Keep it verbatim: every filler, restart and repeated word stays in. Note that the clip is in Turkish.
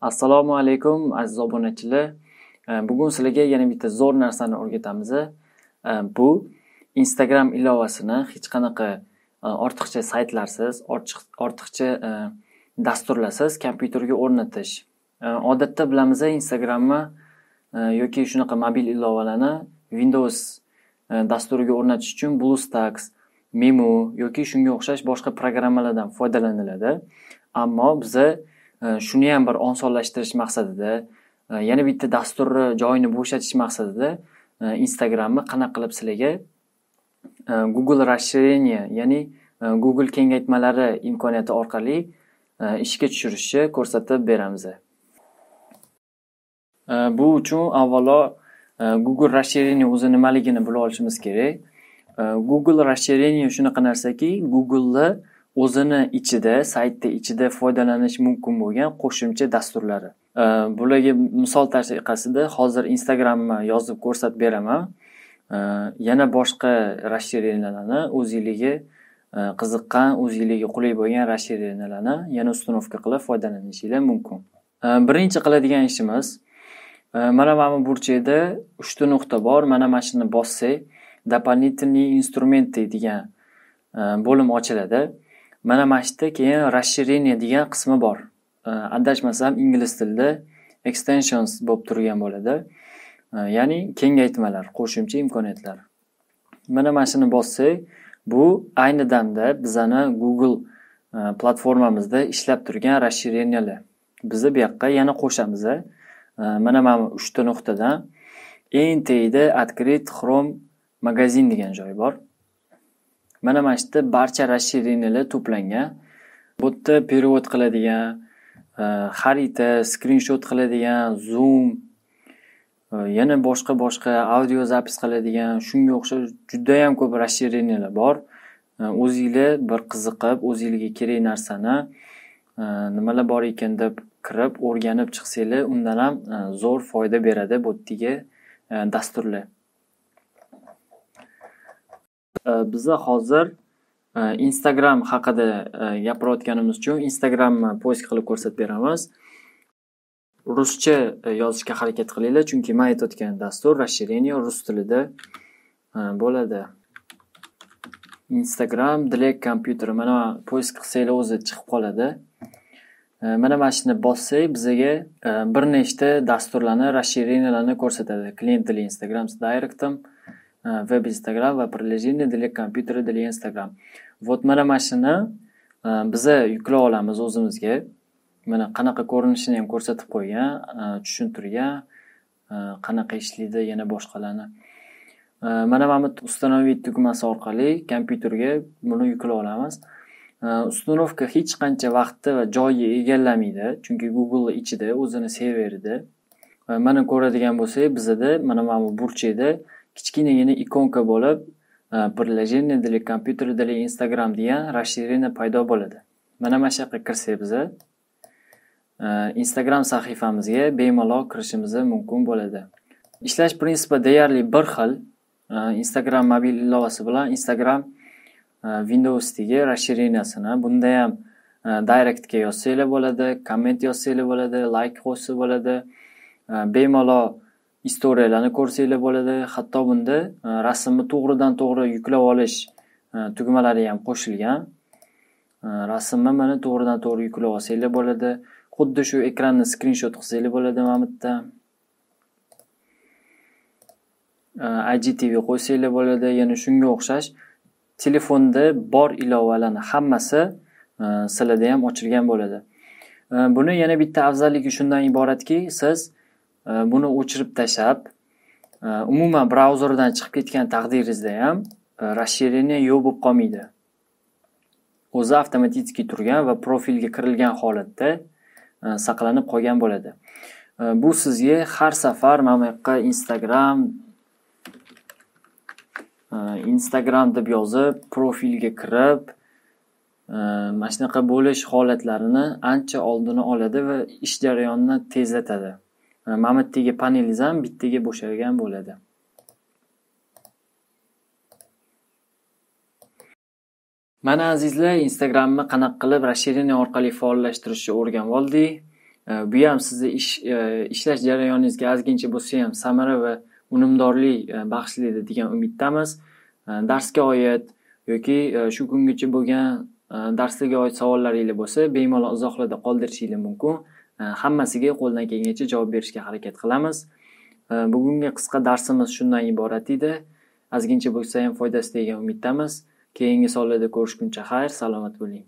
Assalomu alaykum aziz obunachilar. Bugun sizlarga yana bitta zo'r narsani o'rgatamiz. Bu Instagram ilovasini hech qanaqa ortiqcha saytlarsiz, ortiqcha dasturlarsiz kompyuterga o'rnatish. Odatda bilamiz, Instagramni yoki shunaqa mobil ilovalarni Windows dasturiga o'rnatish uchun BlueStacks, Memu yoki shunga o'xshash boshqa programmalardan foydalaniladi. Ammo biza shuni ham bir osonlashtirish maqsadida, yana bitta dasturni joyini bo'shatish maqsadida Instagramni qanaqa qilib sizlarga Google Rasshireniye, ya'ni Google kengaytmalari imkoniyati orqali ishga tushirishni ko'rsatib beramiz. Bu uchun avvalo Google Rasshireniye o'zi nimaligini bila olishimiz kerak. Google Rasshireniye shunaqa narsaki, Google'ni o'zini ichida, saytda ichida foydalanish mumkin bo'lgan qo'shimcha dasturlari. Bularga misol tariqasida hozir Instagramni yozib ko'rsatib beraman. Yana boshqa rasshireniyalarni, o'zingizga qiziqqan, o'zingizga qulay bo'lgan rasshireniyalarni yana ustanovka qilib foydalanishingiz mumkin. Birinchi qiladigan ishimiz, mana mana burchakda uchta nuqta bor, mana mana shuni bossak, doplnительные инструменты degan bo'lim ochiladi. Mana mana shda keyin rasshireniye degan qismi bor. Adashmasam ingliz tilida extensions bo'lib turgan bo'ladi. Ya'ni kengaytmalar, qo'shimcha imkoniyatlar. Mana mana shuni bossak, bu ayni damda bizani Google platformamizda ishlab turgan rasshireniyalar. Bizni bu yoqqa yana qo'shamiz. Mana mana uch ta nuqtadan eng tagida открыт Chrome magazin degan joy bor. Mana mana shda barcha rasshireniyalar to'plangan. Bu yerda perevod qiladigan, xarita, skrinshot qiladigan, zoom, yana boshqa-boshqa audio zapis qiladigan, shunga o'xshash juda ham ko'p rasshireniyalar bor. O'zingizlar bir qiziqib, o'zingizga kerak narsani nimalar bor ekan deb kirib, o'rganib chiqsanglar, undan ham zo'r foyda beradi bu yerdagi dasturlar. Biza hozir Instagram haqida gapirayotganimiz uchun Instagramni poysk qilib ko'rsatib beramiz. Ruscha yozishga harakat qilinglar, chunki men aytayotgan dastur rasshireniye rus tilida bo'ladi. Instagram dilak kompyuteri, mana poysk qilsanglar o'zi chiqib qoladi. Mana mana shuni bossak, bizga bir nechta dasturlarni, rasshireniyalarni ko'rsatadi. Client dili Instagram Direct'im, web Instagram va приложение для kompyuteri dili Instagram. Вот mana mana shuni biza yuklab olamiz o'zimizga. Mana qanaqa ko'rinishini ham ko'rsatib qo'ygan, tushuntirgan, qanaqa ishlaydi yana boshqalarni. Mana mana ustanovit tugmasi orqali kompyuterga buni yuklab olamiz. Ustanovka hech qancha vaqtni va joyni egallamaydi, chunki Google ichida o'zini serverida. Mana ko'radigan bo'lsak, bizda mana mana burchakda kichkinagina ikonka bo'lib, приложение для kompyuteri dili Instagram degan rasshireniya paydo bo'ladi. Mana mana shu yerga kirsak, biz Instagram sahifamizga bemalol kirishimiz mumkin bo'ladi. Ishlash prinsipi deyarli bir xil. Instagram mobil ilovasi bilan Instagram Windows dagi rasshireniyasinini, bunda ham directga yozsanglar bo'ladi, komment yozsanglar bo'ladi, like qo'ysa bo'ladi, bemalol istoriyalarni ko'rsanglar bo'ladi. Hatto bunda rasmni to'g'ridan to'g'ri yuklab olish tugmalari ham qo'shilgan. Rasmni mana to'g'ridan to'g'ri yuklab olsanglar bo'ladi. Xuddi shu ekranni skrinshot qilsanglar bo'ladi mana bu yerda. I G T V qo'ysanglar bo'ladi, yana shunga o'xshash telefonda bor ilovalarning hammasi sizlarda ham ochilgan bo'ladi. Buni yana bitta afzalligi shundan iboratki, siz buni o'chirib tashlab, umuman brauzerdan chiqib ketgan taqdiringizda ham rasshireniya yo'q bo'lib qolmaydi. O'zi avtomatik turgan va profilga kirilgan holatda saqlanib qolgan bo'ladi. Bu sizga har safar mana bu yerga Instagram Instagram deb yozib, profilga kirib, mana shunaqa bo'lish holatlarini ancha oldini oladi va ish jarayonini tezlatadi. Mana bu yerdagi panelingiz ham bittaga bo'shagan bo'ladi. Mana azizlar, Instagramni qanaqa qilib rasshireniya orqali faollashtirishni o'rganib oldik. بیام سازی اشلاش جریانی گازگینچ بسیم سمره و unumdorli baxshlaydi degan umiddamiz. Darsga oid yoki shu kungacha bo'lgan darslarga oid savollaringiz bo'lsa, bemalol izohlarda qoldirishingiz mumkin. Hammasiga qo'ldan kelgancha javob berishga harakat qilamiz. Bugungi qisqa darsimiz shundan iborat edi. Azgincha bo'lsa ham foydasi degan umiddamiz. Keyingi sonlarda ko'rishguncha xayr, salomat bo'ling.